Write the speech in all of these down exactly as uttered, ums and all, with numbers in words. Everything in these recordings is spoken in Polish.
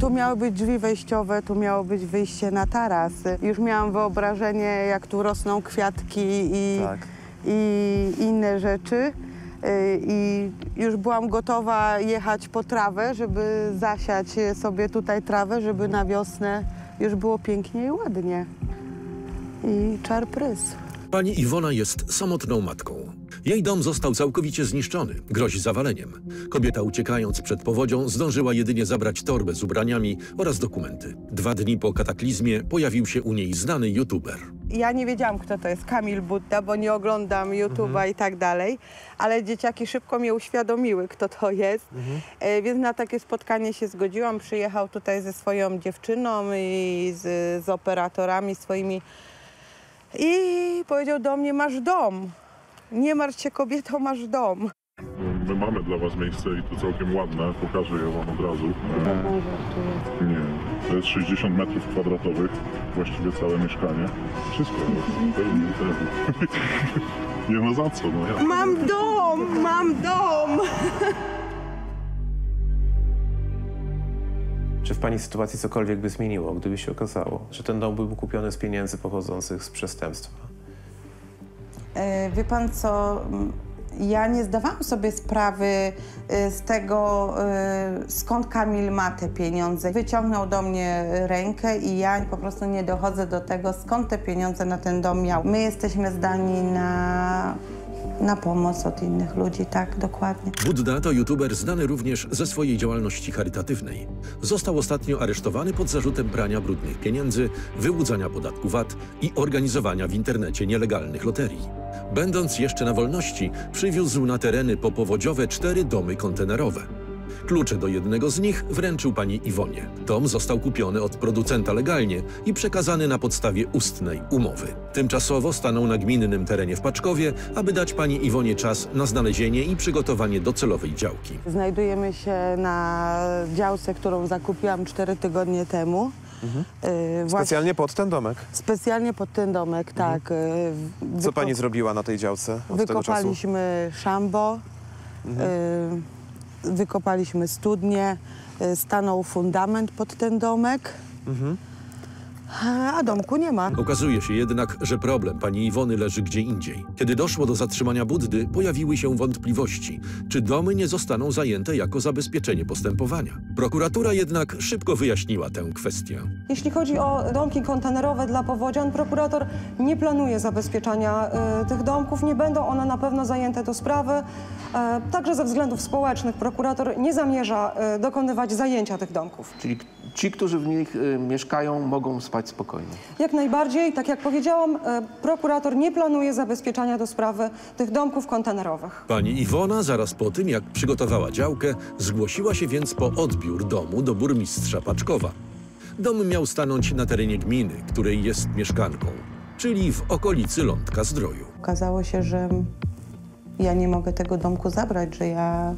Tu miały być drzwi wejściowe, tu miało być wyjście na taras. Już miałam wyobrażenie, jak tu rosną kwiatki i, tak. i inne rzeczy. I już byłam gotowa jechać po trawę, żeby zasiać sobie tutaj trawę, żeby na wiosnę już było pięknie i ładnie. I czar prysł. Pani Iwona jest samotną matką. Jej dom został całkowicie zniszczony, grozi zawaleniem. Kobieta, uciekając przed powodzią, zdążyła jedynie zabrać torbę z ubraniami oraz dokumenty. Dwa dni po kataklizmie pojawił się u niej znany youtuber. Ja nie wiedziałam, kto to jest Kamil Budda, bo nie oglądam YouTube'a mhm. i tak dalej, ale dzieciaki szybko mnie uświadomiły, kto to jest, mhm. e, więc na takie spotkanie się zgodziłam. Przyjechał tutaj ze swoją dziewczyną i z, z operatorami swoimi i powiedział do mnie: masz dom. Nie martw się, kobieto, masz dom. My mamy dla was miejsce i to całkiem ładne, pokażę je wam od razu. Nie, nie. To jest sześćdziesiąt metrów kwadratowych, właściwie całe mieszkanie. Wszystko jest pełne terenu. Nie ma za co, no ja. Mam dom, mam dom! Czy w pani sytuacji cokolwiek by zmieniło, gdyby się okazało, że ten dom był kupiony z pieniędzy pochodzących z przestępstwa? Wie pan co, ja nie zdawałam sobie sprawy z tego, skąd Kamil ma te pieniądze. Wyciągnął do mnie rękę i ja po prostu nie dochodzę do tego, skąd te pieniądze na ten dom miał. My jesteśmy zdani na, na pomoc od innych ludzi, tak, dokładnie. Budda to youtuber znany również ze swojej działalności charytatywnej. Został ostatnio aresztowany pod zarzutem prania brudnych pieniędzy, wyłudzania podatku V A T i organizowania w internecie nielegalnych loterii. Będąc jeszcze na wolności, przywiózł na tereny popowodziowe cztery domy kontenerowe. Klucze do jednego z nich wręczył pani Iwonie. Dom został kupiony od producenta legalnie i przekazany na podstawie ustnej umowy. Tymczasowo stanął na gminnym terenie w Paczkowie, aby dać pani Iwonie czas na znalezienie i przygotowanie docelowej działki. Znajdujemy się na działce, którą zakupiłam cztery tygodnie temu. Mhm. Yy, Specjalnie pod ten domek? Specjalnie pod ten domek, mhm. tak. Yy, Co pani zrobiła na tej działce od Wykopaliśmy tego szambo, mhm. yy, wykopaliśmy studnie, yy, stanął fundament pod ten domek, mhm. a domku nie ma. Okazuje się jednak, że problem pani Iwony leży gdzie indziej. Kiedy doszło do zatrzymania Buddy, pojawiły się wątpliwości, czy domy nie zostaną zajęte jako zabezpieczenie postępowania. Prokuratura jednak szybko wyjaśniła tę kwestię. Jeśli chodzi o domki kontenerowe dla powodzian, prokurator nie planuje zabezpieczania y, tych domków. Nie będą one na pewno zajęte do sprawy. Y, także ze względów społecznych prokurator nie zamierza y, dokonywać zajęcia tych domków. Czyli ci, którzy w nich y, mieszkają, mogą spać spokojnie. Jak najbardziej, tak jak powiedziałam, y, prokurator nie planuje zabezpieczania do sprawy tych domków kontenerowych. Pani Iwona zaraz po tym, jak przygotowała działkę, zgłosiła się więc po odbiór domu do burmistrza Paczkowa. Dom miał stanąć na terenie gminy, której jest mieszkanką, czyli w okolicy Lądka Zdroju. Okazało się, że ja nie mogę tego domku zabrać, że ja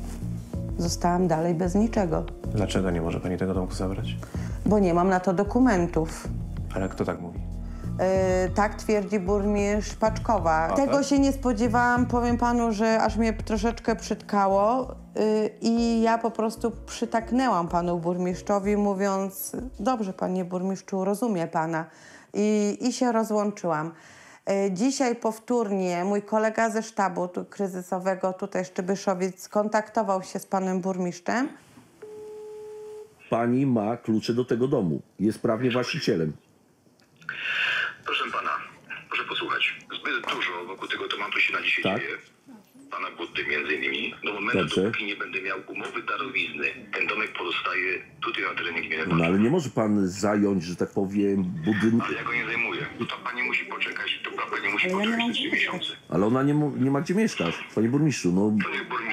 zostałam dalej bez niczego. Dlaczego nie może pani tego domku zabrać? Bo nie mam na to dokumentów. Ale kto tak mówi? Yy, tak twierdzi burmistrz Paczkowa. A, Tego tak? się nie spodziewałam, powiem panu, że aż mnie troszeczkę przytkało yy, i ja po prostu przytaknęłam panu burmistrzowi, mówiąc: dobrze, panie burmistrzu, rozumie pana. I, i się rozłączyłam. Dzisiaj powtórnie mój kolega ze sztabu tu, kryzysowego tutaj Szczybyszowic kontaktował się z panem burmistrzem. Pani ma klucze do tego domu. Jest prawnie właścicielem. Proszę pana, proszę posłuchać. Zbyt dużo wokół tego tematu się na dzisiaj tak? dzieje. Pana Buddy między innymi. Do momentu, Dobrze. dopóki nie będę miał umowy darowizny, ten domek pozostaje tutaj na terenie gminy. No ale nie może pan zająć, że tak powiem, budynku. Ale ja go nie zajmuję. To pani musi poczekać. To pani musi poczekać trzy miesiące. Ale ona nie, nie ma gdzie mieszkać, panie burmistrzu. No. Panie burmistrzu.